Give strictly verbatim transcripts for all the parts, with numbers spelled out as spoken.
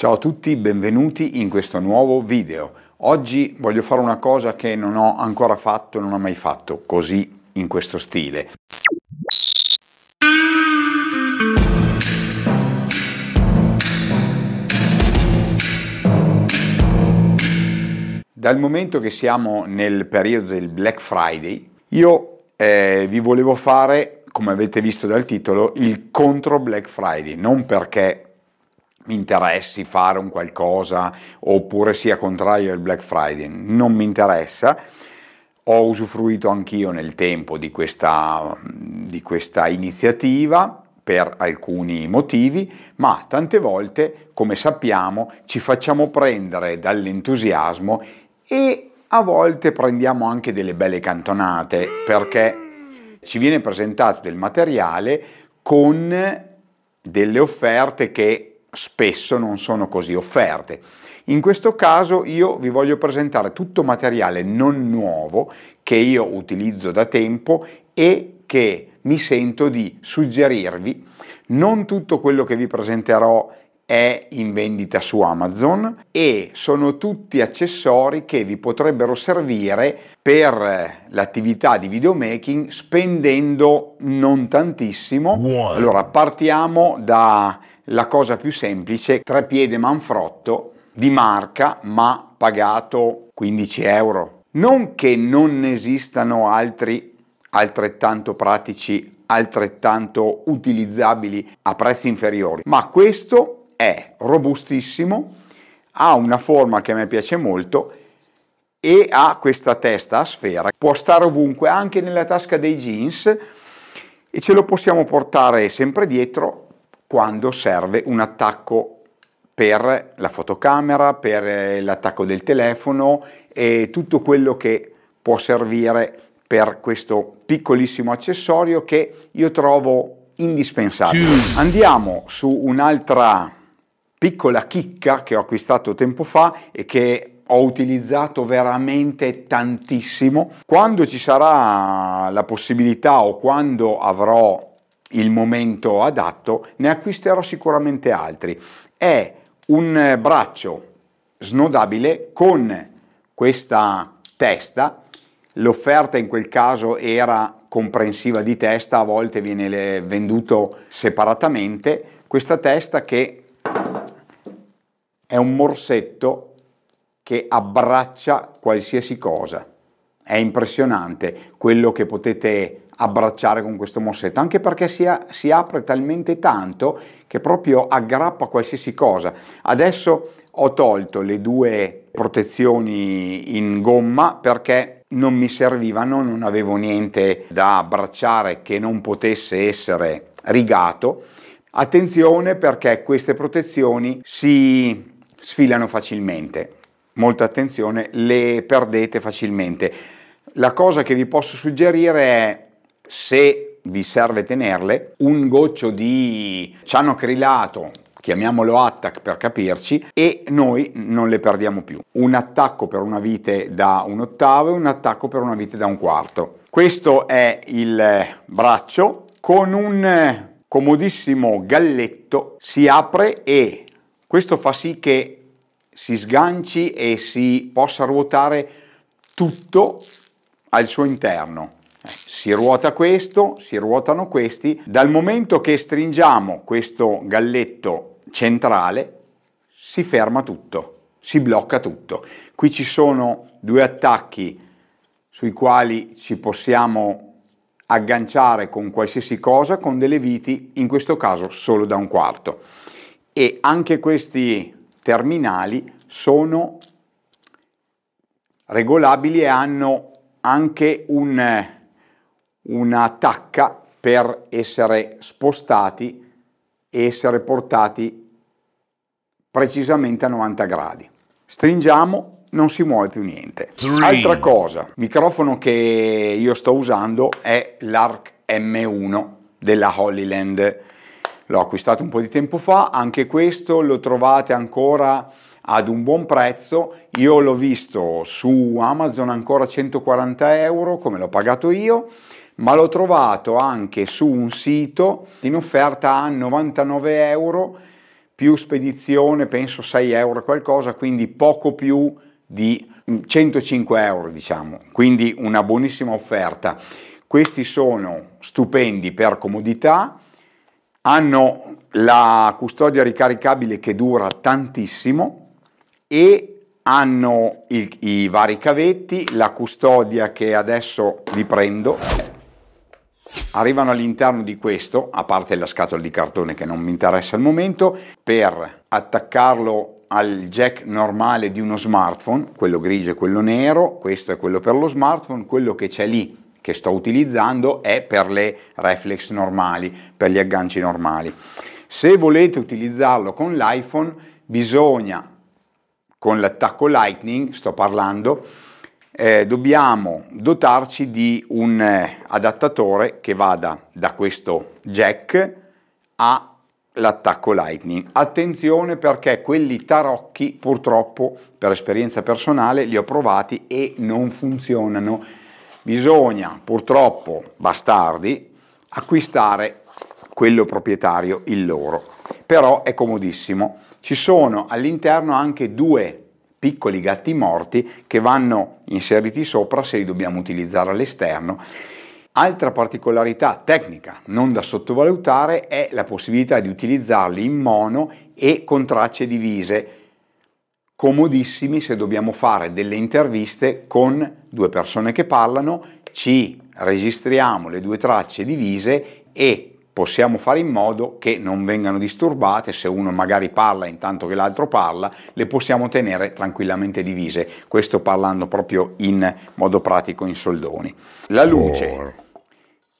Ciao a tutti, benvenuti in questo nuovo video. Oggi voglio fare una cosa che non ho ancora fatto, non ho mai fatto così in questo stile. Dal momento che siamo nel periodo del Black Friday, io eh, vi volevo fare, come avete visto dal titolo, il contro Black Friday, non perché mi interessi fare un qualcosa oppure sia contrario al Black Friday, non mi interessa. Ho usufruito anch'io nel tempo di questa, di questa iniziativa per alcuni motivi, ma tante volte, come sappiamo, ci facciamo prendere dall'entusiasmo e a volte prendiamo anche delle belle cantonate, perché ci viene presentato del materiale con delle offerte che spesso non sono così offerte. In questo caso io vi voglio presentare tutto materiale non nuovo che io utilizzo da tempo e che mi sento di suggerirvi. Non tutto quello che vi presenterò è in vendita su Amazon e sono tutti accessori che vi potrebbero servire per l'attività di videomaking spendendo non tantissimo. Allora partiamo da la cosa più semplice, treppiede Manfrotto di marca, ma pagato quindici euro. Non che non esistano altri altrettanto pratici, altrettanto utilizzabili a prezzi inferiori, ma questo è robustissimo, ha una forma che a me piace molto e ha questa testa a sfera, può stare ovunque, anche nella tasca dei jeans, e ce lo possiamo portare sempre dietro quando serve un attacco per la fotocamera, per l'attacco del telefono e tutto quello che può servire per questo piccolissimo accessorio che io trovo indispensabile. Andiamo su un'altra piccola chicca che ho acquistato tempo fa e che ho utilizzato veramente tantissimo. Quando ci sarà la possibilità o quando avrò il momento adatto, ne acquisterò sicuramente altri. È un braccio snodabile con questa testa, l'offerta in quel caso era comprensiva di testa, a volte viene venduto separatamente, questa testa che è un morsetto che abbraccia qualsiasi cosa. È impressionante quello che potete abbracciare con questo morsetto, anche perché si, a, si apre talmente tanto che proprio aggrappa qualsiasi cosa. Adesso ho tolto le due protezioni in gomma perché non mi servivano, non avevo niente da abbracciare che non potesse essere rigato. Attenzione, perché queste protezioni si sfilano facilmente, molta attenzione, le perdete facilmente. La cosa che vi posso suggerire è, se vi serve tenerle, un goccio di cianocrilato, chiamiamolo attack per capirci, e noi non le perdiamo più. Un attacco per una vite da un ottavo e un attacco per una vite da un quarto. Questo è il braccio con un comodissimo galletto, si apre e questo fa sì che si sganci e si possa ruotare tutto al suo interno. Si ruota questo, si ruotano questi. Dal momento che stringiamo questo galletto centrale si ferma tutto, si blocca tutto. Qui ci sono due attacchi sui quali ci possiamo agganciare con qualsiasi cosa, con delle viti, in questo caso solo da un quarto. E anche questi terminali sono regolabili e hanno anche un... una tacca per essere spostati e essere portati precisamente a novanta gradi. Stringiamo, non si muove più niente. Altra cosa, il microfono che io sto usando è l'Arc M uno della Hollyland. L'ho acquistato un po' di tempo fa, anche questo lo trovate ancora ad un buon prezzo. Io l'ho visto su Amazon ancora centoquaranta euro, come l'ho pagato io, ma l'ho trovato anche su un sito in offerta a novantanove euro più spedizione, penso sei euro qualcosa, quindi poco più di centocinque euro, diciamo, quindi una buonissima offerta. Questi sono stupendi per comodità, hanno la custodia ricaricabile che dura tantissimo e hanno i, i vari cavetti, la custodia che adesso vi prendo. Arrivano all'interno di questo, a parte la scatola di cartone che non mi interessa al momento, per attaccarlo al jack normale di uno smartphone, quello grigio e quello nero, questo è quello per lo smartphone, quello che c'è lì che sto utilizzando è per le reflex normali, per gli agganci normali. Se volete utilizzarlo con l'iPhone bisogna, con l'attacco Lightning sto parlando, Eh, dobbiamo dotarci di un eh, adattatore che vada da questo jack all'attacco Lightning. Attenzione, perché quelli tarocchi purtroppo, per esperienza personale, li ho provati e non funzionano. Bisogna purtroppo, bastardi, acquistare quello proprietario, il loro. Però è comodissimo. Ci sono all'interno anche due piccoli gatti morti che vanno inseriti sopra se li dobbiamo utilizzare all'esterno. Altra particolarità tecnica non da sottovalutare è la possibilità di utilizzarli in mono e con tracce divise, comodissimi se dobbiamo fare delle interviste con due persone che parlano, ci registriamo le due tracce divise e possiamo fare in modo che non vengano disturbate. Se uno magari parla intanto che l'altro parla, le possiamo tenere tranquillamente divise. Questo parlando proprio in modo pratico, in soldoni. La luce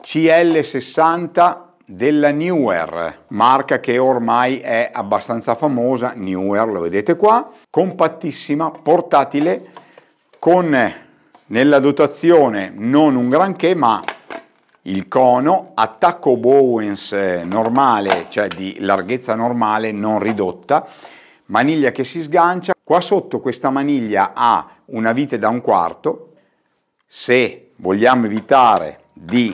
C L sessanta della Neewer, marca che ormai è abbastanza famosa. Neewer, lo vedete qua, compattissima, portatile, con nella dotazione non un granché, ma il cono, attacco Bowens normale, cioè di larghezza normale non ridotta, maniglia che si sgancia, qua sotto questa maniglia ha una vite da un quarto, se vogliamo evitare di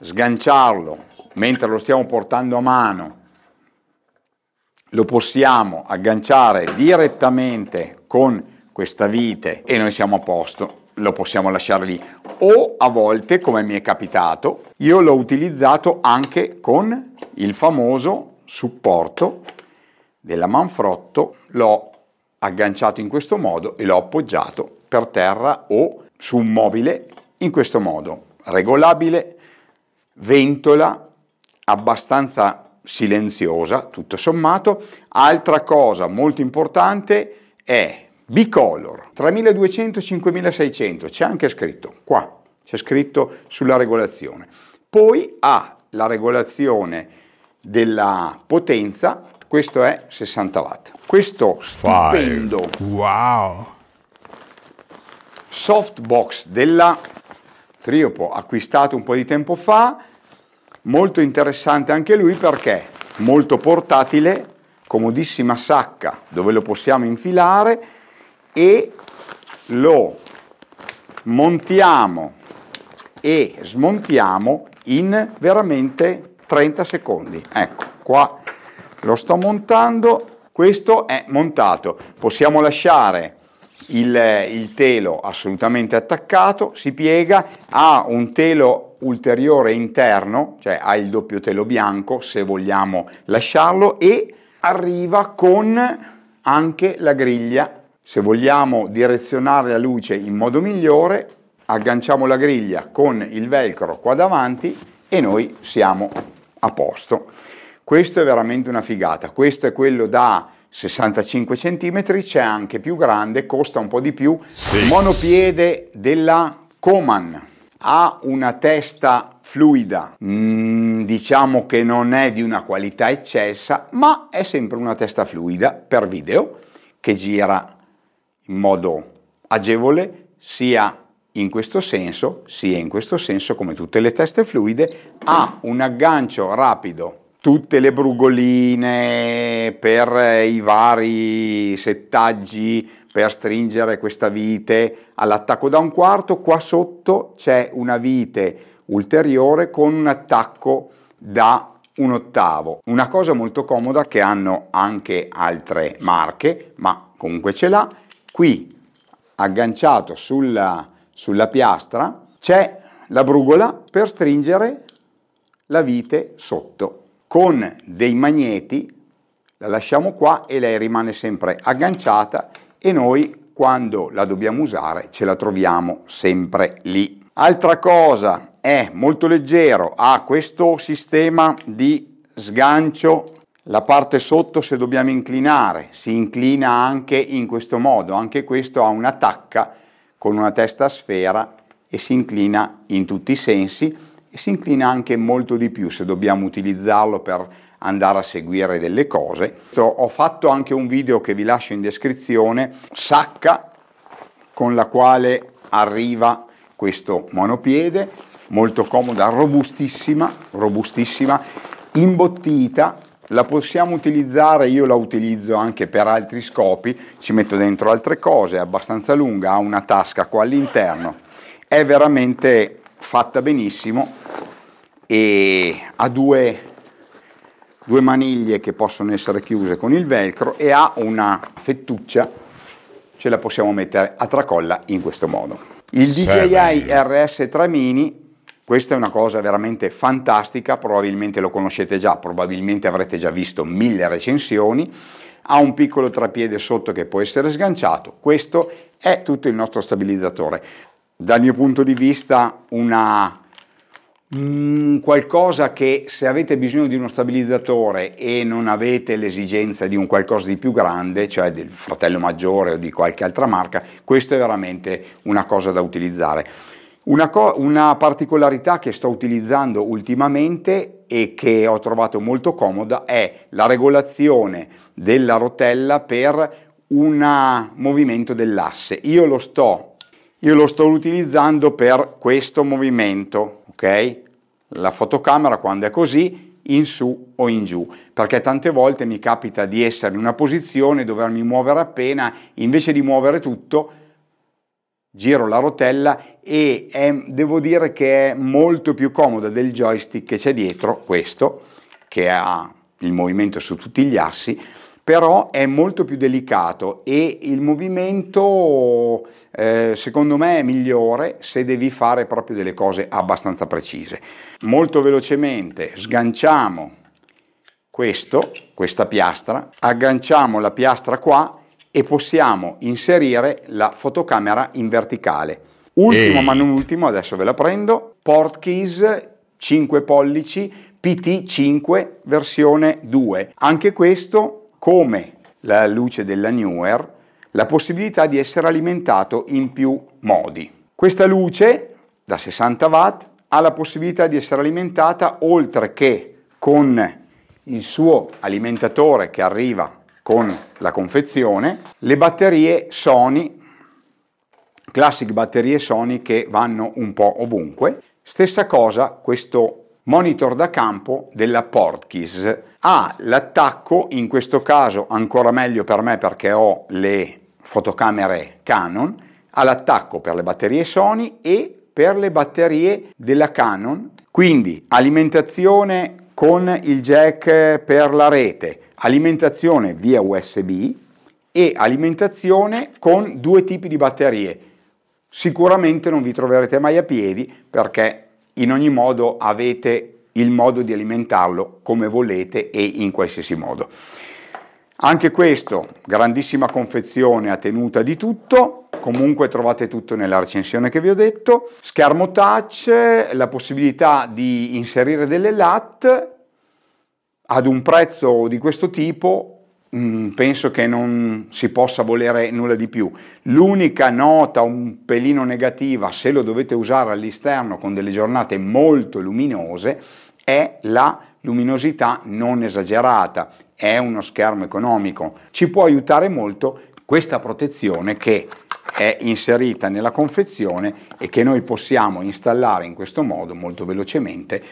sganciarlo mentre lo stiamo portando a mano, lo possiamo agganciare direttamente con questa vite e noi siamo a posto, lo possiamo lasciare lì. O a volte, come mi è capitato, io l'ho utilizzato anche con il famoso supporto della Manfrotto, l'ho agganciato in questo modo e l'ho appoggiato per terra o su un mobile in questo modo, regolabile, ventola, abbastanza silenziosa tutto sommato. Altra cosa molto importante è bicolor, tremiladuecento cinquemilaseicento, c'è anche scritto qua, c'è scritto sulla regolazione. Poi ha la regolazione della potenza, questo è sessanta watt. Questo stupendo wow softbox della Triopo, acquistato un po' di tempo fa, molto interessante anche lui perché molto portatile, comodissima sacca dove lo possiamo infilare e lo montiamo e smontiamo in veramente trenta secondi. Ecco qua lo sto montando, questo è montato, possiamo lasciare il, il telo assolutamente attaccato, si piega, ha un telo ulteriore interno, cioè ha il doppio telo bianco se vogliamo lasciarlo, e arriva con anche la griglia. Se vogliamo direzionare la luce in modo migliore, agganciamo la griglia con il velcro qua davanti e noi siamo a posto. Questo è veramente una figata. Questo è quello da sessantacinque centimetri, c'è anche più grande, costa un po' di più. Sì. Monopiede della Coman, ha una testa fluida, mm, diciamo che non è di una qualità eccelsa, ma è sempre una testa fluida per video che gira in modo agevole, sia in questo senso, sia in questo senso, come tutte le teste fluide. Ha un aggancio rapido, tutte le brugoline per i vari settaggi, per stringere questa vite all'attacco da un quarto, qua sotto c'è una vite ulteriore con un attacco da un ottavo, una cosa molto comoda che hanno anche altre marche, ma comunque ce l'ha. Qui agganciato sulla, sulla piastra c'è la brugola per stringere la vite sotto. Con dei magneti la lasciamo qua e lei rimane sempre agganciata e noi quando la dobbiamo usare ce la troviamo sempre lì. Altra cosa, è molto leggero, ha questo sistema di sgancio, la parte sotto se dobbiamo inclinare si inclina anche in questo modo, anche questo ha una tacca con una testa a sfera e si inclina in tutti i sensi e si inclina anche molto di più se dobbiamo utilizzarlo per andare a seguire delle cose. Ho fatto anche un video che vi lascio in descrizione, sacca con la quale arriva questo monopiede, molto comoda, robustissima, robustissima, imbottita, la possiamo utilizzare, io la utilizzo anche per altri scopi, ci metto dentro altre cose, è abbastanza lunga, ha una tasca qua all'interno, è veramente fatta benissimo e ha due... due maniglie che possono essere chiuse con il velcro e ha una fettuccia, ce la possiamo mettere a tracolla in questo modo. Il D J I R S tre mini, questa è una cosa veramente fantastica, probabilmente lo conoscete già, probabilmente avrete già visto mille recensioni, ha un piccolo trapiede sotto che può essere sganciato, questo è tutto il nostro stabilizzatore. Dal mio punto di vista una... Mm, qualcosa che se avete bisogno di uno stabilizzatore e non avete l'esigenza di un qualcosa di più grande, cioè del fratello maggiore o di qualche altra marca, questa è veramente una cosa da utilizzare. Una, co una particolarità che sto utilizzando ultimamente e che ho trovato molto comoda è la regolazione della rotella per un movimento dell'asse. Io lo sto Io lo sto utilizzando per questo movimento, ok? La fotocamera quando è così, in su o in giù, perché tante volte mi capita di essere in una posizione, dovermi muovere appena, invece di muovere tutto, giro la rotella e è, devo dire che è molto più comoda del joystick che c'è dietro, questo, che ha il movimento su tutti gli assi, però è molto più delicato e il movimento eh, secondo me è migliore se devi fare proprio delle cose abbastanza precise. Molto velocemente sganciamo questo, questa piastra, agganciamo la piastra qua e possiamo inserire la fotocamera in verticale. Ultimo Ehi. ma non ultimo, adesso ve la prendo, Portkeys cinque pollici P T cinque versione due, anche questo come la luce della Neewer, la possibilità di essere alimentato in più modi. Questa luce da sessanta watt ha la possibilità di essere alimentata oltre che con il suo alimentatore che arriva con la confezione, le batterie Sony, classiche batterie Sony che vanno un po' ovunque. Stessa cosa questo monitor da campo della Portkeys. Ha l'attacco, in questo caso ancora meglio per me perché ho le fotocamere Canon, ha l'attacco per le batterie Sony e per le batterie della Canon, quindi alimentazione con il jack per la rete, alimentazione via U S B e alimentazione con due tipi di batterie. Sicuramente non vi troverete mai a piedi perché in ogni modo avete il modo di alimentarlo come volete e in qualsiasi modo. Anche questo, grandissima confezione, a tenuta di tutto, comunque trovate tutto nella recensione che vi ho detto. Schermo touch, la possibilità di inserire delle L A T, ad un prezzo di questo tipo penso che non si possa volere nulla di più. L'unica nota un pelino negativa, se lo dovete usare all'esterno con delle giornate molto luminose, è la luminosità non esagerata. È uno schermo economico, ci può aiutare molto questa protezione che è inserita nella confezione e che noi possiamo installare in questo modo molto velocemente.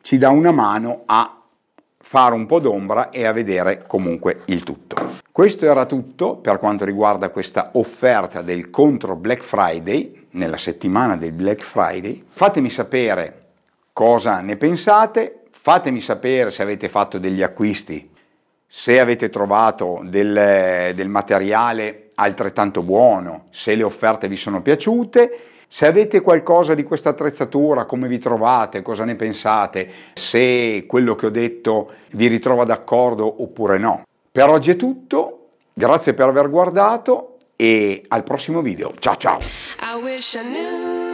Ci dà una mano a fare un po' d'ombra e a vedere comunque il tutto. Questo era tutto per quanto riguarda questa offerta del contro Black Friday, nella settimana del Black Friday. Fatemi sapere cosa ne pensate, Fatemi sapere se avete fatto degli acquisti, se avete trovato del, del materiale altrettanto buono, se le offerte vi sono piaciute, se avete qualcosa di questa attrezzatura, come vi trovate, cosa ne pensate, se quello che ho detto vi ritrova d'accordo oppure no. Per oggi è tutto, grazie per aver guardato e al prossimo video. Ciao ciao!